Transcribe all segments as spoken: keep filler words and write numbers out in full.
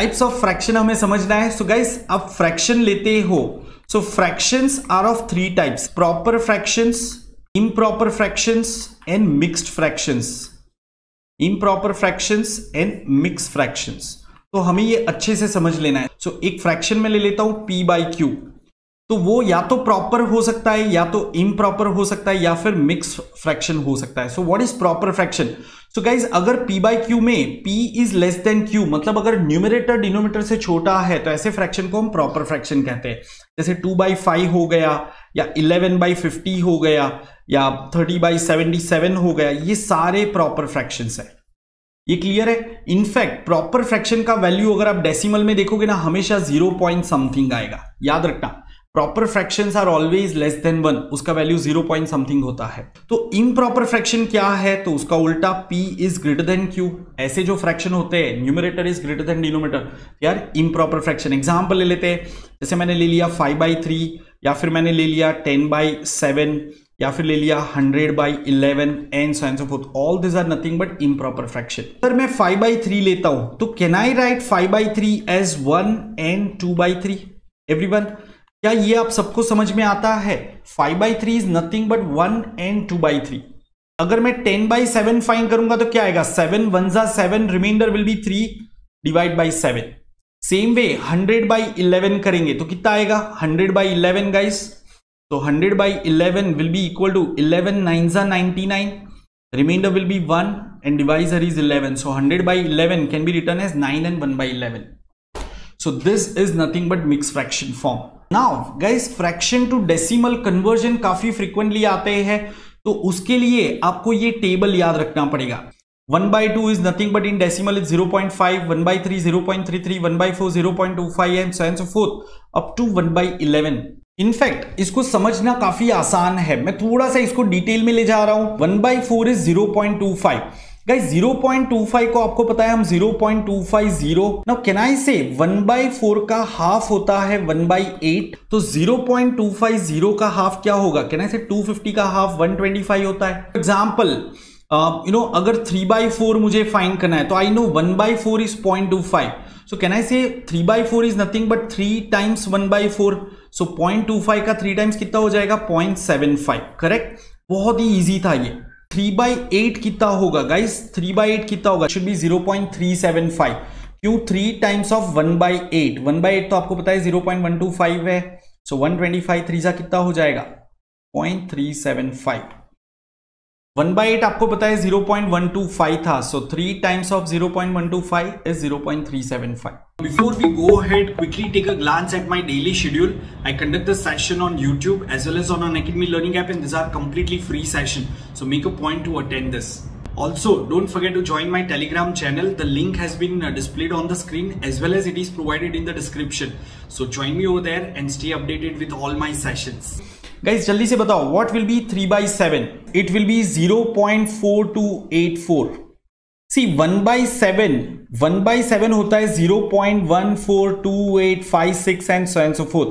Types of fraction हमें समझना है। सो गाइस आप फ्रैक्शन लेते हो, so fractions are of three types, proper fractions, improper fractions and mixed fractions, improper fractions and mixed fractions. तो हमें ये अच्छे से समझ लेना है। सो so, एक फ्रैक्शन में ले लेता हूं पी बाई क्यू, तो वो या तो प्रॉपर हो सकता है या तो इम्प्रॉपर हो सकता है या फिर मिक्स फ्रैक्शन हो सकता है। So what is proper fraction? So guys अगर पी बाई क्यू में P is less than Q, मतलब अगर न्यूमरेटर डिनोमिनेटर से छोटा है, तो ऐसे फ्रैक्शन को हम प्रॉपर फ्रैक्शन कहते हैं। जैसे टू बाई फाइव हो गया या इलेवन बाई फिफ्टी हो गया या थर्टी बाई सेवेंटी सेवन हो गया, ये सारे प्रॉपर फ्रैक्शंस है। ये क्लियर है? इनफैक्ट प्रॉपर फ्रैक्शन का वैल्यू अगर आप डेसिमल में देखोगे ना, हमेशा जीरो पॉइंट समथिंग आएगा। याद रखना proper fractions are always less than one, उसका वैल्यू जीरो पॉइंट समथिंग होता है। तो इम्प्रॉपर फ्रैक्शन क्या है? तो उसका उल्टा P is greater than Q। ऐसे जो फ्रैक्शन होते हैं numerator is greater than denominator, यार इम्प्रॉपर फ्रैक्शन। एग्जाम्पल ले लेते हैं, जैसे मैंने ले लिया फाइव बाई थ्री, या फिर मैंने ले लिया टेन बाई सेवन, या फिर ले लिया hundred by eleven and so and so forth. All this are nothing but improper fraction. अगर मैं फाइव बाई थ्री लेता हूं तो can I write five by three as one and two by three? Everyone, क्या ये आप सबको समझ में आता है? Five by three is nothing but one and two by three. अगर मैं टेन बाई सेवन फाइन करूंगा तो क्या आएगा? सेवन वन जा seven, remainder will be three divide by seven. Same way hundred by eleven करेंगे तो कितना आएगा? हंड्रेड बाई इलेवन गाइस, तो hundred by eleven will be equal to eleven nine जा ninety nine, remainder will be one and divisor is eleven. So hundred by eleven can be written as nine and one by eleven. So this is nothing but mix fraction form. Now guys fraction to decimal conversion काफी frequently आते हैं, तो उसके लिए आपको ये table याद रखना पड़ेगा। One by two is nothing but in decimal is zero point five, one by three zero point three three, one by four zero point two five and so and so forth up to one by eleven. In fact इसको समझना काफी आसान है, मैं थोड़ा सा इसको detail में ले जा रहा हूं। One by four is zero point two five guys, zero point two five को आपको पता है हम zero point two five zero. Now can I say one by four का हाफ होता है वन बाई एट, तो zero point two five zero का हाफ क्या होगा? Can I say two fifty का हाफ वन ट्वेंटी फाइव होता है। एग्जाम्पल यू नो अगर थ्री बाई फोर मुझे फाइंड करना है तो I know one by four is point two five, so can I say three by four is nothing but three times one by four. So point two five का three times कितना हो जाएगा? Point seven five. Correct, बहुत ही easy था ये। Three by eight कितना होगा guys? Three by eight कितना होगा? Should be zero point three seven five, क्यों? Three times of one by eight, one by eight तो आपको पता है zero point one two five है। So one twenty five three जा कितना हो जाएगा? Point three seven five. One by eight आपको पता है zero point one two five था, so three times of zero point one two five is zero point three seven five. Before we go ahead, quickly take a glance at my daily schedule. I conduct the session on YouTube as well as on Unacademy Learning App, and these are completely free session. So make a point to attend this. Also, don't forget to join my Telegram channel. The link has been displayed on the screen as well as it is provided in the description. So join me over there and stay updated with all my sessions. Guys, जल्दी से बताओ what will be three by seven? It will be zero point four two eight four. C one by seven, one by seven होता है zero point one four two eight five six and so and so forth.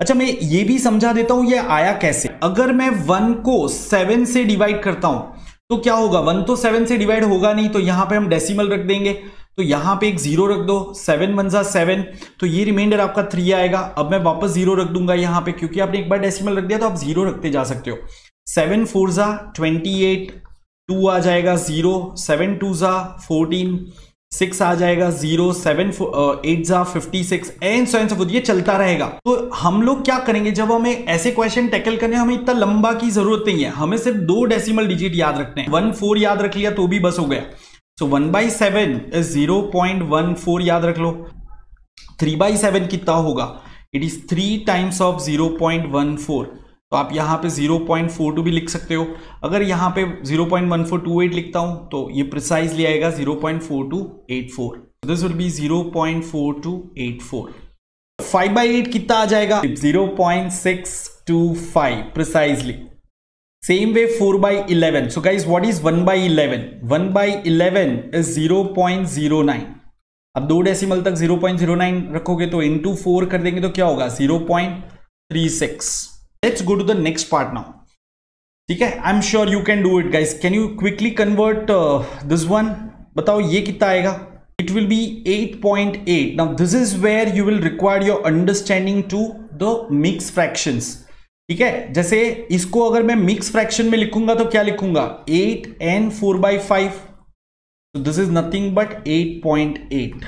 अच्छा, मैं ये भी समझा देता हूं ये आया कैसे। अगर मैं वन को सेवन से डिवाइड करता हूं तो क्या होगा? वन तो सेवन से डिवाइड होगा नहीं, तो यहां पे हम डेसिमल रख देंगे, तो यहां पे एक जीरो रख दो। सेवन वन जा सेवन, तो ये रिमाइंडर आपका थ्री आएगा। अब मैं वापस जीरो रख दूंगा यहां पे, क्योंकि आपने एक बार डेसिमल रख दिया तो आप जीरो रखते जा सकते हो। सेवन फोर जा ट्वेंटी एट, टू आ जाएगा जीरो, सेवन टू जा फोर्टीन, सिक्स आ जाएगा जीरो, सेवन एट जा fifty six and so and so forth. ये चलता रहेगा। तो हम लोग क्या करेंगे, जब हमें ऐसे क्वेश्चन टैकल करने हमें इतना लंबा की जरूरत नहीं है, हमें सिर्फ दो डेसिमल डिजिट याद रखने हैं। वन फोर याद रख लिया तो भी बस हो गया। So one by seven is zero point one four याद रख लो। थ्री बाई सेवन कितना होगा? It is three times of zero point one four, तो आप यहाँ पे जीरो पॉइंट फोर टू भी लिख सकते हो। अगर यहाँ पे zero point one four two eight लिखता हूँ तो ये प्रिसाइजली आएगा zero point four two eight four. This will be zero point four two eight four. Five by eight कितना आ जाएगा? Zero point six two five precisely. Same way four by eleven. So guys what is one by eleven? One by eleven is zero point zero nine. अब दो decimal तक zero point zero nine रखोगे तो into four कर देंगे तो क्या होगा? Zero point three six. Let's go to the next part now. ठीक है, I am sure you can do it guys. Can you quickly convert this one? बताओ ये कितना आएगा? it will be eight point eight. Now this is where you will require your understanding to the mix fractions. ठीक है, जैसे इसको अगर मैं मिक्स फ्रैक्शन में लिखूंगा तो क्या लिखूंगा, eight and four by five, this is nothing but eight point eight,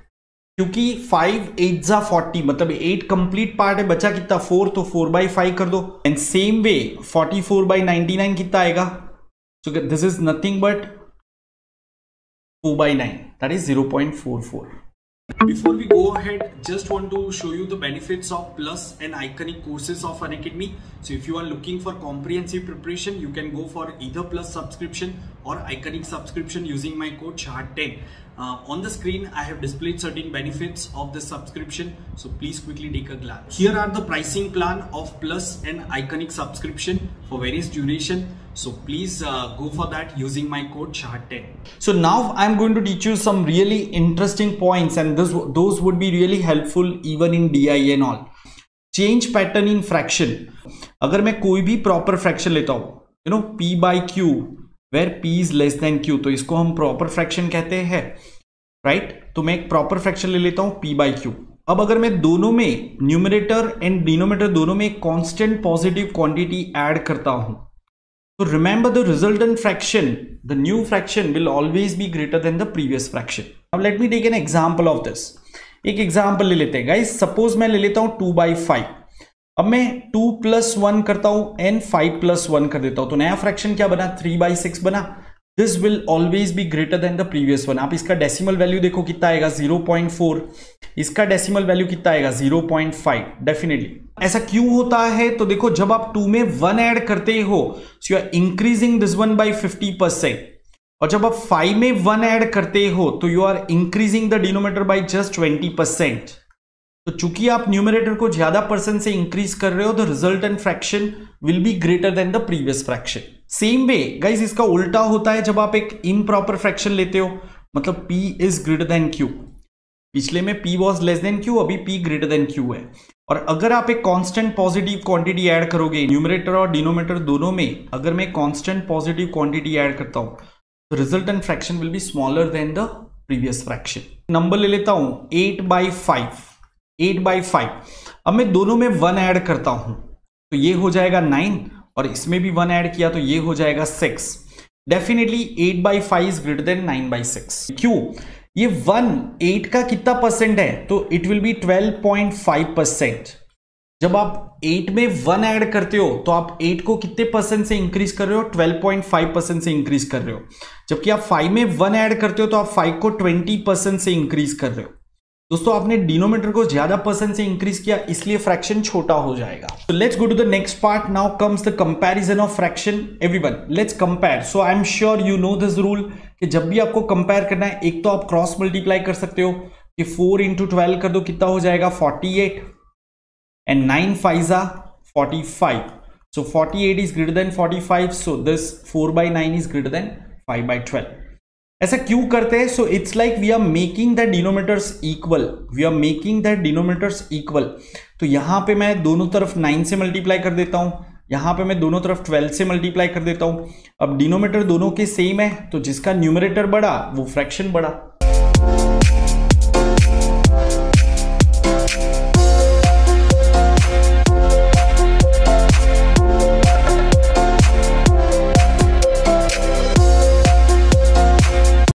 क्योंकि फाइव एट जा फोर्टी, मतलब एट कंप्लीट पार्ट है, बचा कितना फोर, तो फोर बाई फाइव कर दो. And same way forty four by ninety nine कितना आएगा, so this is nothing but four by nine, that is zero point four four. Before we go ahead, just want to show you the benefits of Plus and Iconic courses of Unacademy. So if you are looking for comprehensive preparation, you can go for either Plus subscription or Iconic subscription using my code SHARK ten. Uh, on the screen, I have displayed certain benefits of the subscription. So please quickly take a glance. Here are the pricing plan of Plus and Iconic subscription for various duration. So please uh, go for that using my code SHARK ten. So now I'm going to teach you some really interesting points, and this, those would be really helpful even in D I A and all. Change pattern in fraction. अगर मैं कोई भी proper fraction लेता हूँ, you know p by q, where p is less than q, तो इसको हम proper fraction कहते हैं, right? तो मैं एक proper fraction ले लेता हूँ p by q. अब अगर मैं दोनों में numerator and denominator दोनों में एक constant positive quantity add करता हूँ, so remember the resultant fraction, the new fraction will always be greater than the previous fraction. Now let me take an example of this. एक example ले लेते हैं guys. Suppose मैं ले लेता हूँ टू by फाइव. अब मैं टू plus वन करता हूँ and फाइव plus वन कर देता हूँ, तो नया fraction क्या बना, थ्री by सिक्स बना. This will always be greater than the previous one. आप इसका decimal value देखो कितना आएगा, जीरो पॉइंट फोर. इसका decimal value कितना आएगा, जीरो पॉइंट फाइव. Definitely. ऐसा क्यों होता है, तो देखो जब आप टू में वन ऐड करते हो, so you are increasing this one by fifty percent, और जब आप फाइव में वन ऐड करते हो तो you are increasing the denominator by just twenty percent. तो चूंकि आप न्यूमरेटर को ज्यादा परसेंट से इंक्रीज कर रहे हो, the resultant fraction will be greater than the previous fraction. Same way guys इसका उल्टा होता है जब आप एक इम्प्रॉपर फ्रैक्शन लेते हो, मतलब p is greater than q. पिछले में p was less than q, अभी p greater than q है. और अगर आप एक constant positive quantity add करोगे, numerator और denominator दोनों में अगर मैं constant positive quantity add करता हूँ, तो resultant fraction will be smaller than the previous fraction. Number ले लेता हूँ eight by five, eight by five. अब मैं दोनों में वन add करता हूँ तो ये हो जाएगा नाइन, और इसमें भी वन add किया तो ये हो जाएगा six. Definitely eight by five is greater than nine by six. क्यों? ये वन एट का कितना परसेंट है, तो it will be twelve point five percent. जब आप एट में वन ऐड करते हो तो आप एट को कितने परसेंट से इंक्रीज कर रहे हो, ट्वेल्व पॉइंट फाइव परसेंट से इंक्रीज कर रहे हो. जबकि आप फाइव में वन ऐड करते हो तो आप फाइव को ट्वेंटी परसेंट से इंक्रीज कर रहे हो. दोस्तों आपने डिनोमिनेटर को ज्यादा परसेंट से इंक्रीज किया, इसलिए फ्रैक्शन छोटा हो जाएगा. So let's go to the next part. Now comes the comparison of fraction. Everyone let's compare. So I am sure you know this rule कि जब भी आपको कंपेयर करना है, एक तो आप क्रॉस मल्टीप्लाई कर सकते हो कि फोर इंटू ट्वेल्व कर दो कितना हो जाएगा फोर्टी एट, एंड नाइन फाइजा forty five, so forty eight is greater than forty five, so this four by nine is greater than five by twelve. ऐसा क्यों करते हैं, so it's like we are making the denominators equal, we are making the denominators equal. तो यहाँ पे मैं दोनों तरफ नाइन से मल्टीप्लाई कर देता हूँ, यहाँ पे मैं दोनों तरफ ट्वेल्व से मल्टीप्लाई कर देता हूँ. अब डिनोमिनेटर दोनों के सेम है, तो जिसका न्यूमरेटर बढ़ा वो फ्रैक्शन बढ़ा.